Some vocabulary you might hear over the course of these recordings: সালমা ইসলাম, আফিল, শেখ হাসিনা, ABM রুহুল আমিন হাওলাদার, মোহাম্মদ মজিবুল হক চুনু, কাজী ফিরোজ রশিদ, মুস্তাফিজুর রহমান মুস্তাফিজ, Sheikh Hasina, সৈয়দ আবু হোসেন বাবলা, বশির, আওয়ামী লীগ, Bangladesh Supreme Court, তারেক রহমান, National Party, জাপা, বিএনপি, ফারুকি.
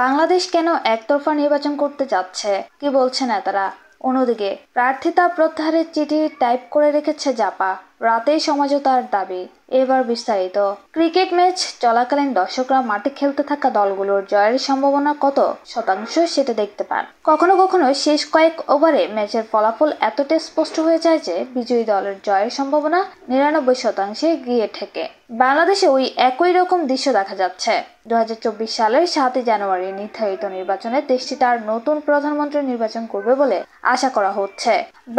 বাংলাদেশ কেন একতরফা নির্বাচন করতে যাচ্ছে, কি বলছে নেতারা? অন্যদিকে প্রার্থিতা প্রত্যাহারের চিঠি টাইপ করে রেখেছে জাপা, রাতেই সমঝোতার দাবি। এবার বিস্তারিত। ক্রিকেট ম্যাচ চলাকালীন দর্শকরা মাঠে খেলতে থাকা দলগুলোর জয়ের সম্ভাবনা কত শতাংশ সেটা দেখতে পান। কখনো কখনো শেষ কয়েক ওভারে ম্যাচের ফলাফল এতটাই স্পষ্ট হয়ে যায় যে বিজয়ী দলের জয়ের সম্ভাবনা ৯৯% গিয়ে ঠেকে। বাংলাদেশে ওই একই রকম দৃশ্য দেখা যাচ্ছে। ২০২৪ সালের ৭ই জানুয়ারি নির্ধারিত নির্বাচনে দেশটি তার নতুন প্রধানমন্ত্রী নির্বাচন করবে বলে আশা করা হচ্ছে।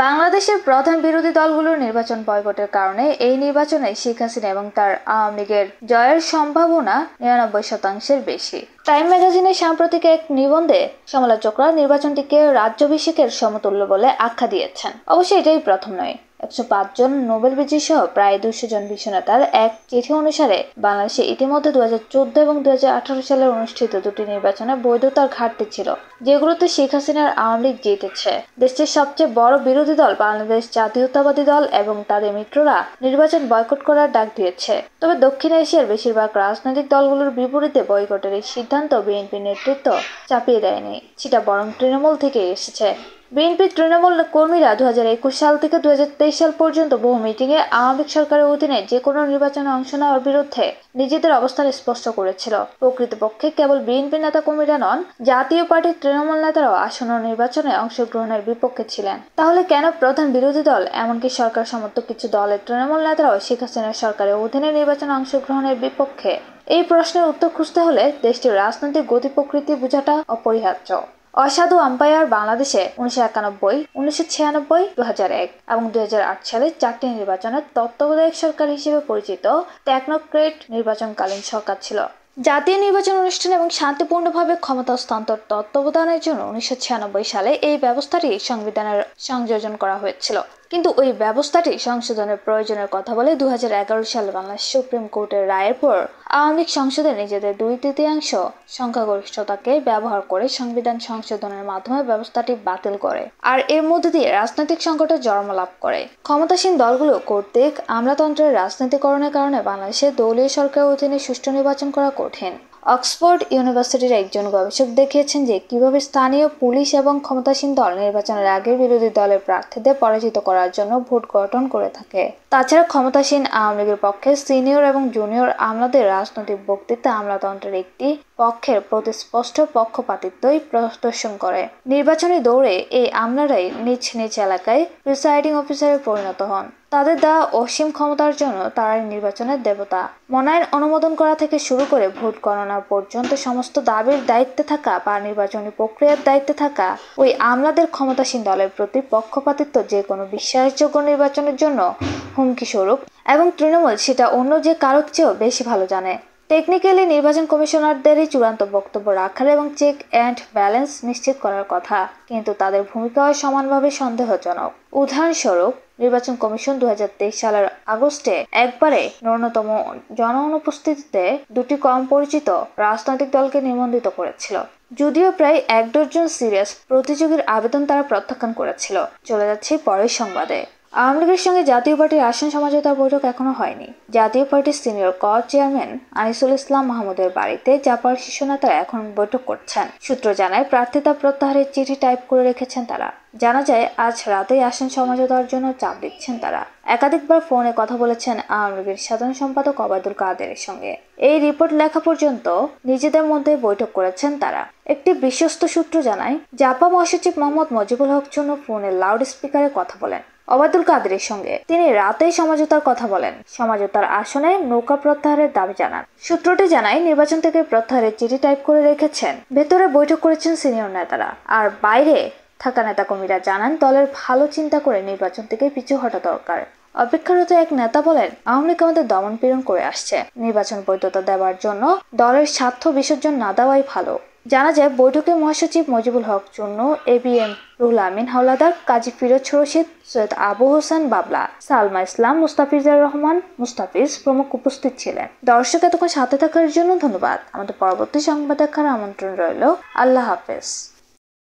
বাংলাদেশের প্রধান বিরোধী দলগুলোর নির্বাচন বয়কটের কারণে এই নির্বাচনে শেখ হাসিনা এবং তার আওয়ামী লীগের জয়ের সম্ভাবনা ৯৯% বেশি। টাইম ম্যাগাজিনের সাম্প্রতিক এক নিবন্ধে সমালোচকরা নির্বাচনটিকে রাজ্যাভিষেকের সমতুল্য বলে আখ্যা দিয়েছেন। অবশ্যই এটাই প্রথম নয়। ১০৫ জন নোবেল বিজয়ী সহ প্রায় ২০০ জন বিশ্বনেতার এক চিঠি অনুসারে বাংলাদেশে ইতিমধ্যে ২০১৪ এবং ২০১৮ সালে অনুষ্ঠিত দুটি নির্বাচনে বৈধতার ঘাটতি ছিল, যেগুলোতে শেখ হাসিনার আওয়ামী লীগ জিতেছে। দেশটির সবচেয়ে বড় বিরোধী দল বাংলাদেশ জাতীয়তাবাদী দল এবং তাদের মিত্ররা নির্বাচন বয়কট করার ডাক দিয়েছে। তবে দক্ষিণ এশিয়ার বেশিরভাগ রাজনৈতিক দলগুলোর বিপরীতে বয়কটের এই সিদ্ধান্ত বিএনপি নেতৃত্ব চাপিয়ে দেয়নি, সেটা বরং তৃণমূল থেকে এসেছে। বিএনপি তৃণমূল কর্মীরা ২০২১ সাল থেকে ২০২৩ সাল পর্যন্ত বহু মিটিংয়ে আওয়ামী লীগ সরকারের অধীনে যে কোনো নির্বাচনে অংশ নেওয়ার বিরুদ্ধে নিজেদের অবস্থান স্পষ্ট করেছিল। প্রকৃতপক্ষে কেবল বিএনপি নেতা কর্মীরা নন, জাতীয় পার্টির তৃণমূল নেতারাও আসন্ন নির্বাচনে অংশগ্রহণের বিপক্ষে ছিলেন। তাহলে কেন প্রধান বিরোধী দল, এমনকি সরকার সমর্থক কিছু দলের তৃণমূল নেতারাও শেখ হাসিনার সরকারের অধীনে নির্বাচনে অংশগ্রহণের বিপক্ষে? এই প্রশ্নের উত্তর খুঁজতে হলে দেশটির রাজনৈতিক গতি প্রকৃতি বোঝাটা অপরিহার্য। অসাধু আম্পায়ার বাংলাদেশে ১৯৯১, ১৯৯৬, ২০০১ এবং ২০০৮ সালে ৪টি নির্বাচনের তত্ত্বাবধায়ক সরকার হিসেবে পরিচিত টেকনোক্রেট নির্বাচনকালীন সরকার ছিল। জাতীয় নির্বাচন অনুষ্ঠান এবং শান্তিপূর্ণভাবে ক্ষমতা হস্তান্তর তত্ত্বাবধানের জন্য ১৯৯৬ সালে এই ব্যবস্থাটি সংবিধানের সংযোজন করা হয়েছিল, কিন্তু ওই ব্যবস্থাটি সংশোধনের প্রয়োজনের কথা বলে ২০১১ সালে বাংলাদেশ সুপ্রিম কোর্টের রায়ের পর আওয়ামী লীগ সংসদে নিজেদের ২/৩ সংখ্যাগরিষ্ঠতাকে ব্যবহার করে সংবিধান সংশোধনের মাধ্যমে ব্যবস্থাটি বাতিল করে আর এর মধ্য দিয়ে রাজনৈতিক সংকটে জন্ম লাভ করে। ক্ষমতাসীন দলগুলো কর্তৃক আমলাতন্ত্রের রাজনীতিকরণের কারণে বাংলাদেশে দলীয় সরকারের অধীনে সুষ্ঠু নির্বাচন করা কঠিন। অক্সফোর্ড ইউনিভার্সিটির একজন গবেষক দেখিয়েছেন যে কিভাবে স্থানীয় পুলিশ এবং ক্ষমতাসীন দল নির্বাচনের আগে বিরোধী দলের প্রার্থীদের পরাজিত করার জন্য ভোট গঠন করে থাকে। তাছাড়া ক্ষমতাসীন আওয়ামী লীগের পক্ষে সিনিয়র এবং জুনিয়র আমলাদের রাজনৈতিক বক্তৃতা আমলাতন্ত্রের একটি পক্ষের প্রতি স্পষ্ট পক্ষপাতিত্বই প্রদর্শন করে। নির্বাচনী দৌড়ে এই আমলারাই নিজ নিজ এলাকায় প্রিসাইডিং অফিসারে পরিণত হন। তাদের দেওয়া অসীম ক্ষমতার জন্য তারাই নির্বাচনের দেবতা। মনোনয়ন অনুমোদন করা থেকে শুরু করে ভোট গণনা পর্যন্ত সমস্ত দাবির দায়িত্বে থাকা বা নির্বাচনী প্রক্রিয়ার দায়িত্বে থাকা ওই আমলাদের ক্ষমতাসীন দলের প্রতি পক্ষপাতিত্ব যে কোনো বিশ্বাসযোগ্য নির্বাচনের জন্য হুমকি স্বরূপ, এবং তৃণমূল সেটা অন্য যে কারোর চেয়েও বেশি ভালো জানে। টেকনিক্যালি নির্বাচন কমিশনারদেরই চূড়ান্ত বক্তব্য রাখার এবং চেক অ্যান্ড ব্যালেন্স নিশ্চিত করার কথা, কিন্তু তাদের ভূমিকাও সমানভাবে সন্দেহজনক। উদাহরণস্বরূপ, নির্বাচন কমিশন ২০২৩ সালের আগস্টে একবারে ন্যূনতম জনঅনুপস্থিতিতে দুটি কম পরিচিত রাজনৈতিক দলকে নিবন্ধিত করেছিল, যদিও প্রায় ১-১০ জন সিরিয়াস প্রতিযোগীর আবেদন তারা প্রত্যাখ্যান করেছিল। চলে যাচ্ছে পরের সংবাদে। আওয়ামী লীগের সঙ্গে জাতীয় পার্টির আসন সমঝোতার বৈঠক এখনো হয়নি। জাতীয় পার্টির সিনিয়র চেয়ারম্যান আনিসুল ইসলাম মাহমুদের বাড়িতে জাপার শীর্ষ নেতারা এখন বৈঠক করছেন। সূত্র জানায়, প্রার্থিতা প্রত্যাহারের চিঠি টাইপ করে রেখেছেন তারা। জানা যায়, আজ রাতেই আসন সমঝোতার জন্য চাপ দিচ্ছেন তারা। একাধিকবার ফোনে কথা বলেছেন আওয়ামী লীগের সাধারণ সম্পাদক ওবাদুল কাদেরের সঙ্গে। এই রিপোর্ট লেখা পর্যন্ত নিজেদের মধ্যে বৈঠক করেছেন তারা। একটি বিশ্বস্ত সূত্র জানায়, জাপা মহাসচিব মোহাম্মদ মজিবুল হক চুনু ফোনে লাউড স্পিকারে কথা বলেন ওবাদুল কাদেরের সঙ্গে। তিনি রাতেই সমঝোতার কথা বলেন, সমঝোতার আসনে নৌকা প্রত্যাহারের দাবি জানান। সূত্রটি জানায়, নির্বাচন থেকে প্রত্যাহারের চিঠি টাইপ করে রেখেছেন। ভেতরে বৈঠক করেছেন সিনিয়র নেতারা, আর বাইরে থাকা নেতাকর্মীরা জানান দলের ভালো চিন্তা করে নির্বাচন থেকে পিছু হটা দরকার। অপেক্ষারত এক নেতা বলেন, আওয়ামী লীগ আমাদের দমন পীড়ন করে আসছে, নির্বাচন বৈধতা দেওয়ার জন্য দলের স্বার্থ বিসর্জন না দেওয়াই ভালো। জানা যায়, বৈঠকে মহাসচিব মজিবুল হক চুন্নু, ABM রুহুল আমিন হাওলাদার, কাজী ফিরোজ রশিদ, সৈয়দ আবু হোসেন বাবলা, সালমা ইসলাম, মুস্তাফিজুর রহমান মুস্তাফিজ প্রমুখ উপস্থিত ছিলেন। দর্শক, এতক্ষণ সাথে থাকার জন্য ধন্যবাদ। আমাদের পরবর্তী সংবাদ দেখার আমন্ত্রণ রইল। আল্লাহ হাফেজ।